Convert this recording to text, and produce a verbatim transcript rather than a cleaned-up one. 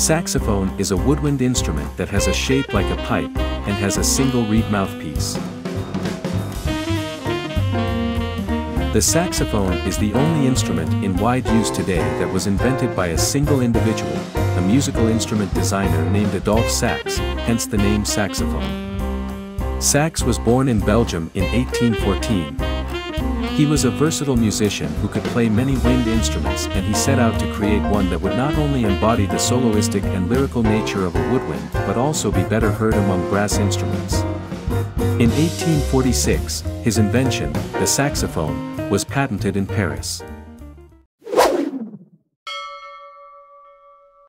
Saxophone is a woodwind instrument that has a shape like a pipe and has a single reed mouthpiece. The saxophone is the only instrument in wide use today that was invented by a single individual, a musical instrument designer named Adolphe Sax, hence the name saxophone. Sax was born in Belgium in eighteen fourteen. He was a versatile musician who could play many wind instruments, and he set out to create one that would not only embody the soloistic and lyrical nature of a woodwind but also be better heard among brass instruments. In eighteen forty-six, his invention, the saxophone, was patented in Paris.